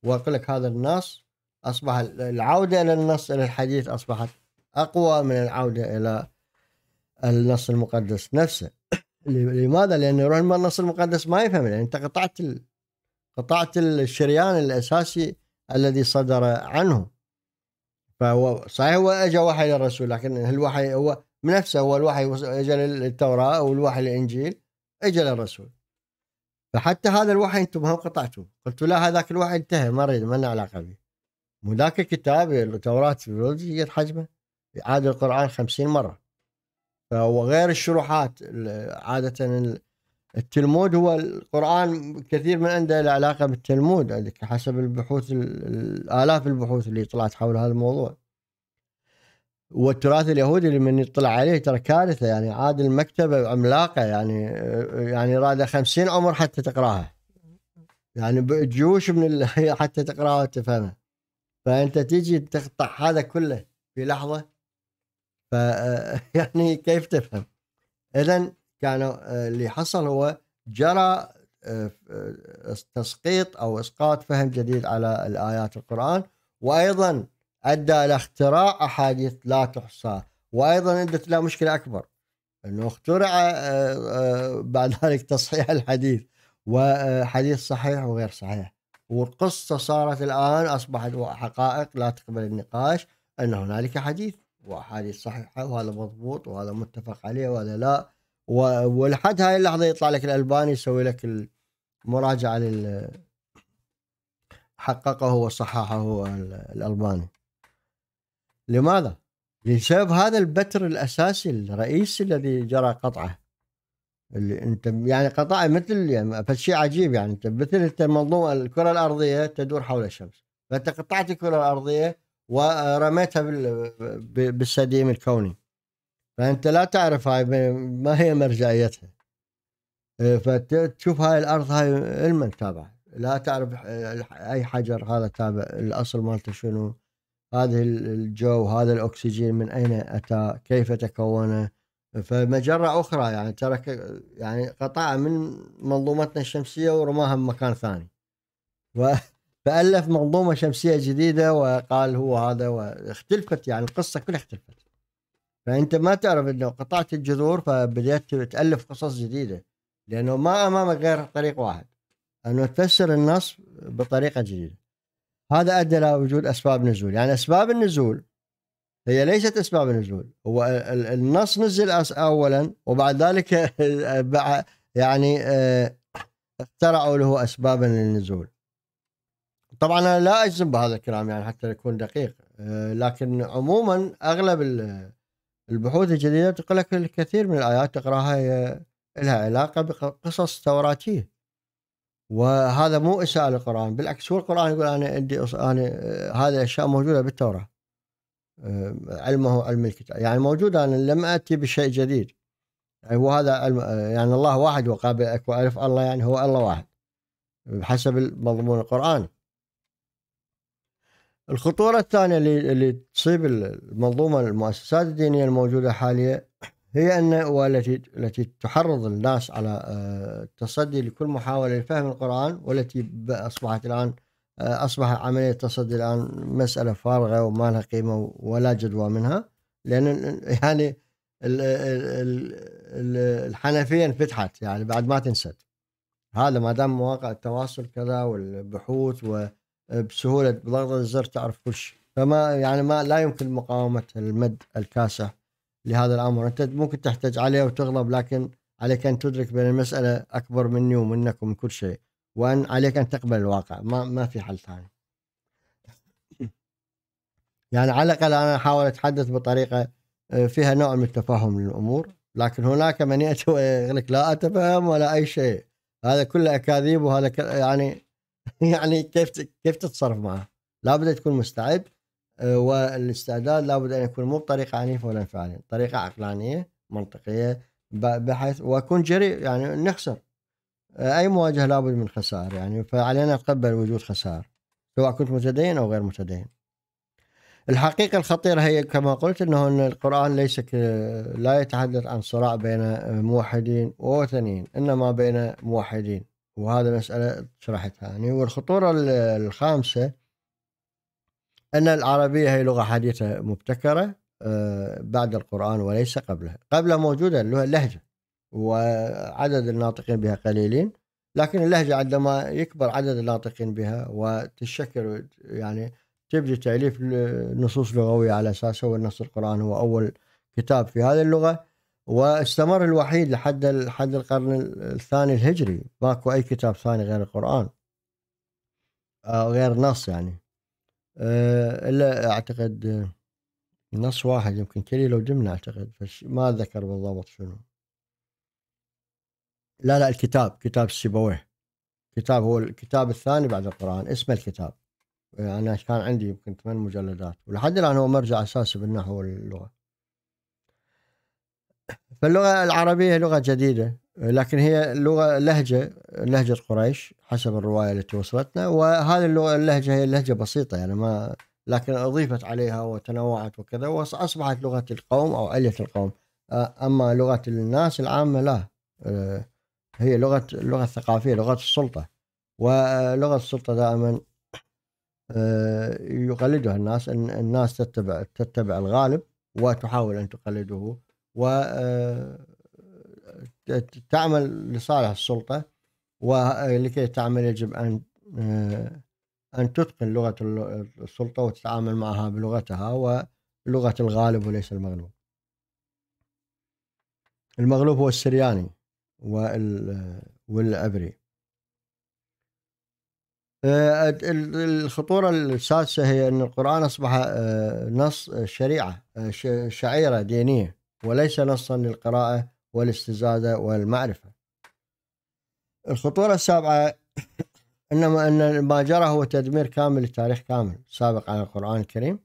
وأقول لك هذا النص أصبح العودة إلى النص إلى الحديث أصبحت أقوى من العودة إلى النص المقدس نفسه. لماذا؟ لأن رغم النص المقدس ما يفهم، لأن أنت قطعت الشريان الأساسي الذي صدر عنه. فهو صحيح هو أجا وحي للرسول، لكن الوحي هو من نفسه، هو الوحي أجا للتوراة أو الوحي للإنجيل أجا للرسول. فحتى هذا الوحي أنتم هم قطعتوه، قلتوا لا هذاك الوحي انتهى ما نريد ما لنا علاقة به. وذاك الكتاب التوراة في حجمه عاد القرآن 50 مرة، فهو غير الشروحات. عادة التلمود هو القرآن كثير من عنده له علاقة بالتلمود حسب البحوث، آلاف البحوث اللي طلعت حول هذا الموضوع. والتراث اليهودي اللي من يطلع عليه ترى كارثة يعني، عاد المكتبة عملاقة يعني رادها 50 عمر حتى تقراها، يعني جيوش من حتى تقراها وتفهمها. فأنت تيجي تقطع هذا كله في لحظة، يعني كيف تفهم؟ إذن كان اللي حصل هو جرى تسقيط أو إسقاط فهم جديد على الآيات القرآن، وأيضا أدى إلى اختراع أحاديث لا تحصى، وأيضا أدت إلى مشكلة أكبر أنه اخترع بعد ذلك تصحيح الحديث، وحديث صحيح وغير صحيح. والقصة صارت الآن أصبحت حقائق لا تقبل النقاش أن هنالك حديث وأحاديث صحيحة وهذا مضبوط وهذا متفق عليه وهذا لا، ولحد هاي اللحظة يطلع لك الألباني يسوي لك المراجعة لل حققه وصححه الألباني. لماذا؟ لسبب هذا البتر الأساسي الرئيسي الذي جرى قطعه، اللي انت يعني قطعه مثل يعني فشيء عجيب، يعني انت مثل انت منظومه الكره الارضيه تدور حول الشمس، فانت قطعت الكره الارضيه ورميتها بالسديم الكوني، فانت لا تعرف هاي ما هي مرجعيتها، فتشوف هاي الارض هاي المن تابعه، لا تعرف اي حجر هذا تابع الاصل مالته شنو، هذه الجو هذا الاكسجين من اين اتى، كيف تكون، فمجرة أخرى يعني ترك يعني قطعة من منظومتنا الشمسية ورماها بمكان ثاني، فألف منظومة شمسية جديدة وقال هو هذا، واختلفت يعني القصة كلها اختلفت. فأنت ما تعرف أنه قطعت الجذور فبدأت تألف قصص جديدة، لأنه ما أمامك غير طريق واحد أنه تفسر النص بطريقة جديدة. هذا أدى إلى وجود أسباب نزول، يعني أسباب النزول هي ليست أسباب النزول، هو النص نزل أولا وبعد ذلك يعني اخترعوا له أسبابا للنزول. طبعا أنا لا أجزم بهذا الكلام يعني حتى يكون دقيق، لكن عموما أغلب البحوث الجديدة تقول لك الكثير من الآيات تقرأها لها علاقة بقصص توراتية، وهذا مو إساءة للقرآن، بالعكس هو القرآن يقول أنا عندي هذه الأشياء موجودة بالتوراة، علمه علم الكتاب، يعني موجود، أنا لم أتي بشيء جديد، وهذا علم يعني الله واحد وقابل أكو ألف، الله يعني هو الله واحد بحسب المضمون القرآني. الخطورة الثانية اللي تصيب المنظومة المؤسسات الدينية الموجودة حاليا هي أن والتي تحرض الناس على التصدي لكل محاولة لفهم القرآن، والتي أصبحت الآن أصبح عملية تصدي الآن مسألة فارغة وما لها قيمة ولا جدوى منها، لأن يعني الحنفية انفتحت يعني بعد ما تنسد، هذا ما دام مواقع التواصل كذا والبحوث وبسهولة بضغط الزر تعرف كل شيء، فما يعني ما لا يمكن مقاومة المد الكاسة لهذا الأمر. أنت ممكن تحتج عليه وتغلب، لكن عليك أن تدرك بأن المسألة أكبر مني ومنك ومن كل شيء، وأن عليك أن تقبل الواقع، ما في حل ثاني. يعني على الأقل أنا أحاول أتحدث بطريقة فيها نوع من التفاهم للأمور، لكن هناك من يأتي ويقول لك لا أتفهم ولا أي شيء، هذا كله أكاذيب، وهذا يعني كيف تتصرف معه؟ لابد تكون مستعد، والاستعداد لابد أن يكون مو بطريقة عنيفة ولا انفعالية، طريقة عقلانية منطقية بحيث وأكون جريء، يعني نخسر أي مواجهة لابد من خسائر، يعني فعلينا نتقبل وجود خسائر سواء كنت متدين أو غير متدين. الحقيقة الخطيرة هي كما قلت أنه إن القرآن ليس لا يتحدث عن صراع بين موحدين ووثنيين، إنما بين موحدين، وهذا مسألة شرحتها يعني. والخطورة الخامسة أن العربية هي لغة حديثة مبتكرة بعد القرآن وليس قبله، قبله موجودة اللهجة وعدد الناطقين بها قليلين، لكن اللهجة عندما يكبر عدد الناطقين بها وتتشكل يعني تبدأ تأليف نصوص لغوية على أساسها، والنص القرآن هو أول كتاب في هذه اللغة، واستمر الوحيد لحد القرن الثاني الهجري، ماكو أي كتاب ثاني غير القرآن أو غير نص يعني، إلا أعتقد نص واحد يمكن كليل ودمنة أعتقد، ما أتذكر بالضبط شنو، لا الكتاب السيبويه، كتاب هو الكتاب الثاني بعد القرآن، اسمه الكتاب، أنا كان عندي يمكن 8 مجلدات، ولحد الآن هو مرجع أساسي بالنحو واللغة. فاللغة العربية لغة جديدة، لكن هي لهجة قريش حسب الرواية التي وصلتنا، وهذه اللهجة هي لهجة بسيطة يعني ما، لكن أضيفت عليها وتنوعت وكذا وأصبحت لغة القوم أو علية القوم. أما لغة الناس العامة لا، هي اللغة الثقافية، لغة السلطة، ولغة السلطة دائما يقلدها الناس، الناس تتبع الغالب وتحاول أن تقلده وتعمل لصالح السلطة، ولكي تعمل يجب أن تتقن لغة السلطة وتتعامل معها بلغتها لغة الغالب وليس المغلوب. المغلوب هو السرياني والعبري. الخطورة السادسة هي أن القرآن أصبح نص شريعة شعيرة دينية وليس نصا للقراءة والاستزادة والمعرفة. الخطورة السابعة أن ما جرى هو تدمير كامل لتاريخ كامل سابق على القرآن الكريم،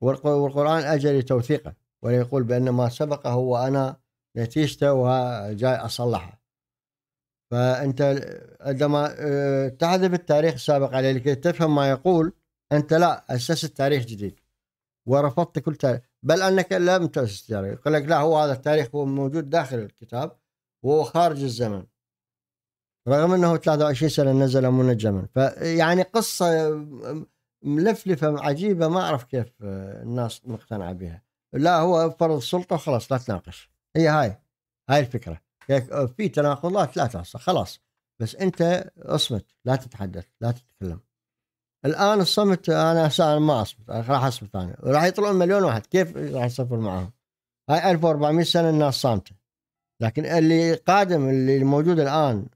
والقرآن أجل لتوثيقه وليقول بأن ما سبقه هو أنا نتيجته وجاي أصلحه. فأنت عندما تحذف التاريخ السابق عليه لكي تفهم ما يقول، أنت لا أسست تاريخ جديد ورفضت كل تاريخ، بل أنك لم تأسس تاريخ. يقول لك لا، هو هذا التاريخ هو موجود داخل الكتاب وهو خارج الزمن، رغم أنه 23 سنة نزل منجما. فيعني قصة ملفلفة عجيبة، ما أعرف كيف الناس مقتنعة بها. لا، هو فرض سلطة وخلاص، لا تناقش. هي هاي الفكرة. في تناقضات لا تحصى خلاص، بس أنت أصمت، لا تتحدث، لا تتكلم. الآن الصمت، أنا ما أصمت، راح أصمت أنا، وراح يطلعون مليون واحد، كيف راح يصفر معهم؟ هاي 1400 سنة الناس صامتة، لكن اللي قادم، اللي موجود الآن،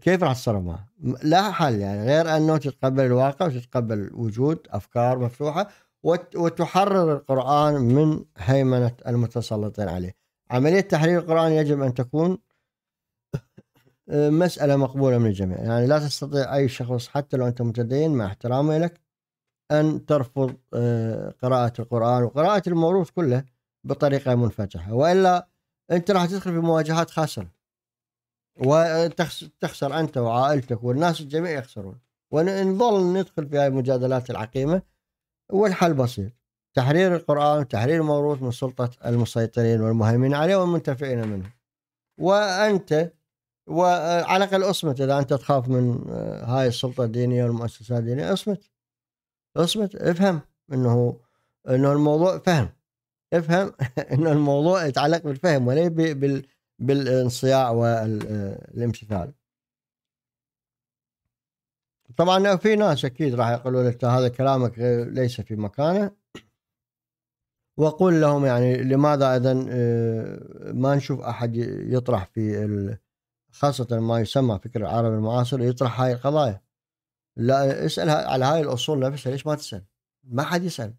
كيف راح تتصرف معه؟ لا حل يعني غير أنه تتقبل الواقع وتتقبل وجود أفكار مفتوحة وتحرر القرآن من هيمنة المتسلطين عليه. عملية تحرير القرآن يجب أن تكون مسألة مقبولة من الجميع، يعني لا تستطيع أي شخص حتى لو أنت متدين مع احترامي لك أن ترفض قراءة القرآن وقراءة الموروث كله بطريقة منفتحة، وإلا أنت راح تدخل في مواجهات خاسرة وتخسر أنت وعائلتك والناس الجميع يخسرون، ونظل ندخل في هذه المجادلات العقيمة. والحل بسيط: تحرير القرآن وتحرير الموروث من سلطة المسيطرين والمهيمنين عليه والمنتفعين منه. وأنت وعلى الأقل أصمت، إذا أنت تخاف من هاي السلطة الدينية والمؤسسات الدينية، أصمت، افهم أنه الموضوع فهم، افهم أنه الموضوع يتعلق بالفهم ولا بالانصياع والامتثال. طبعا في ناس أكيد راح يقولوا لك هذا كلامك ليس في مكانه، وأقول لهم يعني لماذا إذن ما نشوف أحد يطرح في خاصة ما يسمى فكر العرب المعاصر، يطرح هاي القضايا. لا، اسألها على هاي الأصول نفسها، ليش ما تسأل؟ ما حد يسأل،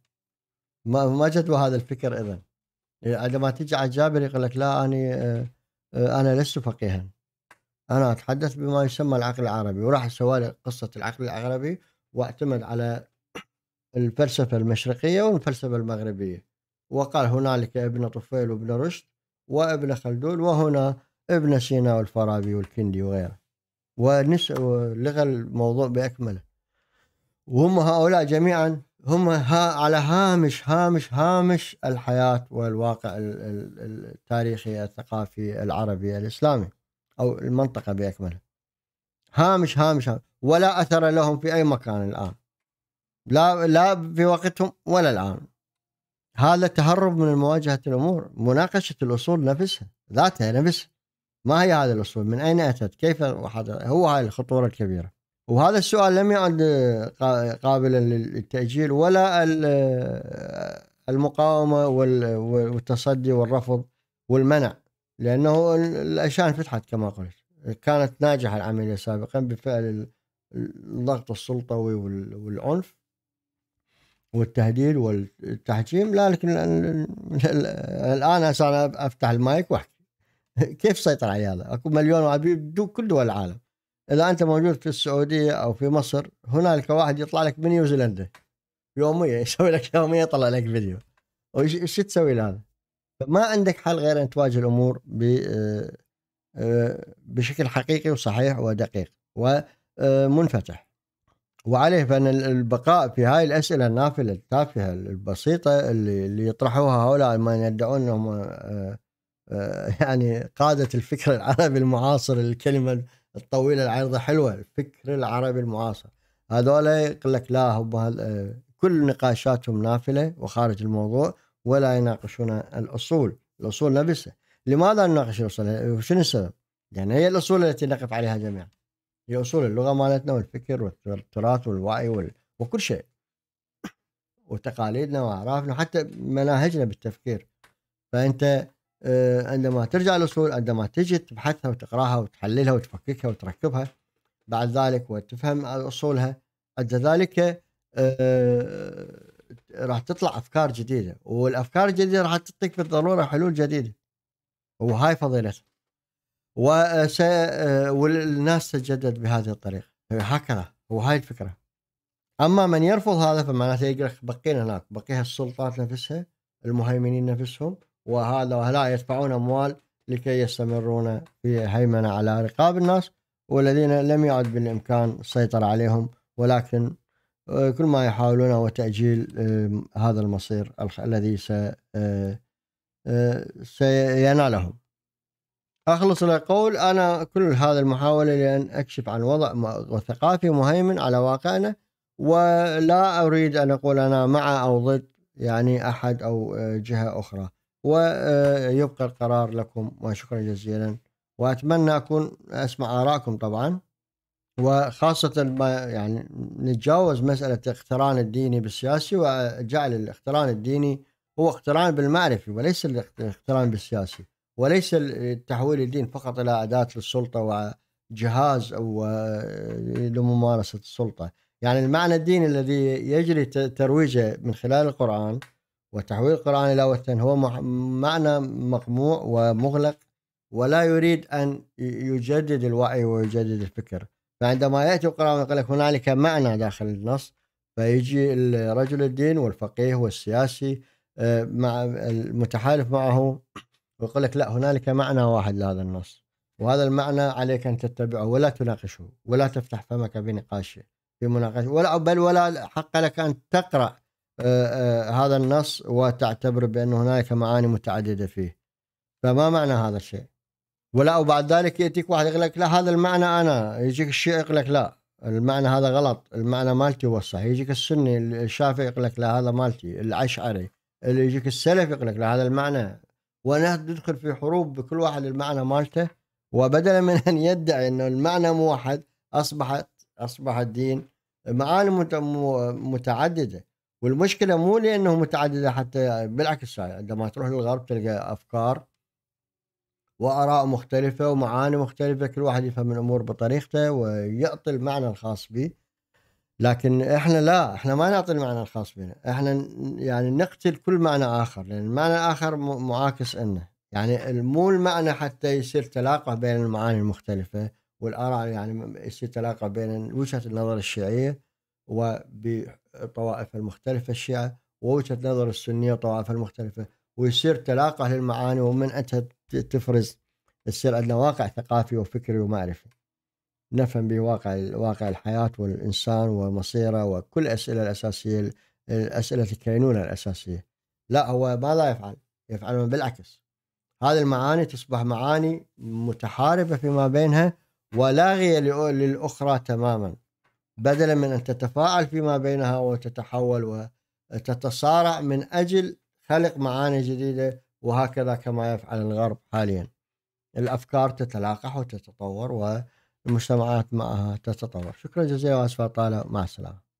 ما جدوى هذا الفكر. إذن عندما تيجي على الجابر يقول لك لا، أنا لست فقيها، أنا أتحدث بما يسمى العقل العربي، وراح أسوالي قصة العقل العربي وأعتمد على الفلسفة المشرقية والفلسفة المغربية، وقال هنالك ابن طفيل وابن رشد وابن خلدون، وهنا ابن سينا والفارابي والكندي وغيره، ولغى الموضوع بأكمله. وهم هؤلاء جميعا هم على هامش الحياة والواقع التاريخي الثقافي العربي الإسلامي أو المنطقة بأكمله. هامش ولا أثر لهم في أي مكان الآن، لا في وقتهم ولا الآن. هذا تهرب من مواجهة الأمور، مناقشة الأصول نفسها، ذاتها نفسها. ما هي هذه الأصول؟ من أين أتت؟ كيف وحدها؟ هو هاي الخطورة الكبيرة. وهذا السؤال لم يعد قابلا للتأجيل ولا المقاومة والتصدي والرفض والمنع، لأنه الأشياء انفتحت كما قلت. كانت ناجحة العملية سابقا بفعل الضغط السلطوي والعنف والتهديد والتحجيم، لكن الآن أنا أفتح المايك وأحكي. كيف سيطر على هذا؟ أكو مليون وعبيد كل دول العالم. إذا أنت موجود في السعودية أو في مصر، هنالك واحد يطلع لك من نيوزيلندا يوميا، يسوي لك يوميا، يطلع لك فيديو. وش تسوي لهذا؟ ما عندك حل غير أن تواجه الأمور بشكل حقيقي وصحيح ودقيق ومنفتح. وعليه فان البقاء في هاي الاسئله النافله التافهه البسيطه اللي يطرحوها هؤلاء ما يدعون انهم يعني قاده الفكر العربي المعاصر. الكلمه الطويله العريضه حلوه، الفكر العربي المعاصر. هذول يقول لك لا، هم كل نقاشاتهم نافله وخارج الموضوع ولا يناقشون الاصول نفسها. لماذا نناقش الاصول؟ شنو السبب؟ يعني هي الاصول التي نقف عليها جميعا، هي أصول اللغة مالتنا والفكر والتراث والوعي وكل شيء. وتقاليدنا واعرافنا وحتى مناهجنا بالتفكير. فانت عندما ترجع للاصول، عندما تجي تبحثها وتقراها وتحللها وتفككها وتركبها بعد ذلك وتفهم اصولها، بعد ذلك راح تطلع افكار جديده، والافكار الجديده راح تعطيك بالضروره حلول جديده. وهاي فضيلتها. والناس تتجدد بهذه الطريقه، هكذا وهاي الفكره. اما من يرفض هذا فمعناته يقول لك بقينا هناك، بقيها السلطات نفسها، المهيمنين نفسهم، وهذا وهؤلاء يدفعون اموال لكي يستمرون في هيمنه على رقاب الناس، والذين لم يعد بالامكان السيطره عليهم، ولكن كل ما يحاولون هو تاجيل هذا المصير الذي سينالهم. أخلص القول أنا كل هذا المحاولة لأن أكشف عن وضع ثقافي مهيمن على واقعنا، ولا أريد أن أقول أنا مع أو ضد يعني أحد أو جهة أخرى، ويبقى القرار لكم. وشكرا جزيلا، وأتمنى أكون أسمع آراءكم طبعا، وخاصة يعني نتجاوز مسألة الاقتران الديني بالسياسي، وجعل الاقتران الديني هو اقتران بالمعرفي وليس الاقتران بالسياسي، وليس تحويل الدين فقط إلى أداة للسلطة وجهاز أو لممارسة السلطة. يعني المعنى الديني الذي يجري ترويجه من خلال القرآن وتحويل القرآن إلى وثن هو معنى مقموع ومغلق، ولا يريد أن يجدد الوعي ويجدد الفكر. فعندما يأتي القرآن يقول لك هنالك معنى داخل النص، فيجي الرجل الدين والفقيه والسياسي مع المتحالف معه ويقول لك لا، هنالك معنى واحد لهذا النص، وهذا المعنى عليك أن تتبعه ولا تناقشه ولا تفتح فمك بنقاشه في مناقشه، ولا حق لك أن تقرأ هذا النص وتعتبر بأن هنالك معاني متعددة فيه. فما معنى هذا الشيء؟ ولا وبعد ذلك يأتيك واحد يقول لك لا، هذا المعنى أنا، يجيك الشيعي يقول لك لا، المعنى هذا غلط، المعنى مالتي هو الصحيح، يجيك السني الشافعي يقول لك لا، هذا مالتي، الأشعري اللي يجيك السلف يقول لك لا، هذا المعنى. وندخل في حروب بكل واحد المعنى مالته، وبدلا من ان يدعي انه المعنى موحد اصبح الدين معاني متعدده. والمشكله مو لانه متعدده، حتى بالعكس، عندما تروح للغرب تلقى افكار واراء مختلفه ومعاني مختلفه، كل واحد يفهم الامور بطريقته ويعطي المعنى الخاص به. لكن احنا لا، احنا ما نعطي المعنى الخاص بنا، احنا يعني نقتل كل معنى اخر، لان المعنى الاخر معاكس لنا. يعني مو المعنى حتى يصير تلاقى بين المعاني المختلفه والاراء، يعني يصير تلاقى بين وجهه النظر الشيعيه وبطوائف المختلفه الشيعة، ووجهه نظر السنيه وطوائف المختلفه، ويصير تلاقى للمعاني، ومن انت تفرز يصير عندنا واقع ثقافي وفكري ومعرفي نفهم بواقع الحياة والإنسان ومصيره وكل الأسئلة الأساسية، الأسئلة الكينونة الأساسية. لا، هو ماذا يفعل بالعكس، هذه المعاني تصبح معاني متحاربة فيما بينها ولاغية للأخرى تماما، بدلا من أن تتفاعل فيما بينها وتتحول وتتصارع من أجل خلق معاني جديدة. وهكذا كما يفعل الغرب حاليا، الأفكار تتلاقح وتتطور، و المجتمعات معها تتطور. شكرا جزيلا وأسفة طالة، مع السلامة.